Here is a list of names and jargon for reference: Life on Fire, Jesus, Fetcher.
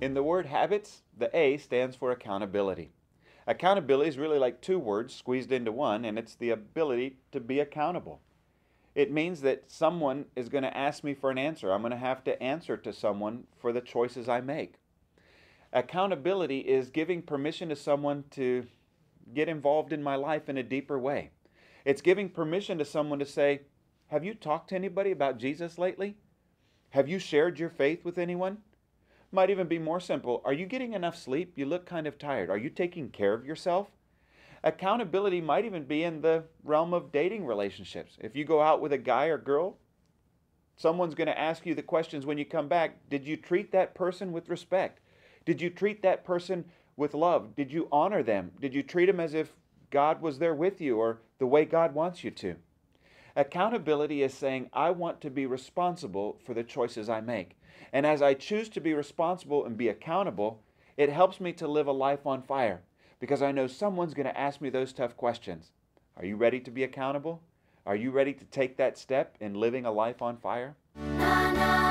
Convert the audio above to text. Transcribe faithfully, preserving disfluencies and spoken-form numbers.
In the word habits, the A stands for accountability. Accountability is really like two words squeezed into one, and it's the ability to be accountable. It means that someone is going to ask me for an answer. I'm going to have to answer to someone for the choices I make. Accountability is giving permission to someone to get involved in my life in a deeper way. It's giving permission to someone to say, have you talked to anybody about Jesus lately? Have you shared your faith with anyone? Might even be more simple. Are you getting enough sleep? You look kind of tired. Are you taking care of yourself? Accountability might even be in the realm of dating relationships. If you go out with a guy or girl, someone's going to ask you the questions when you come back. Did you treat that person with respect? Did you treat that person with love? Did you honor them? Did you treat them as if God was there with you or the way God wants you to? Accountability is saying, I want to be responsible for the choices I make. And as I choose to be responsible and be accountable, it helps me to live a life on fire because I know someone's going to ask me those tough questions. Are you ready to be accountable? Are you ready to take that step in living a life on fire? Na, na.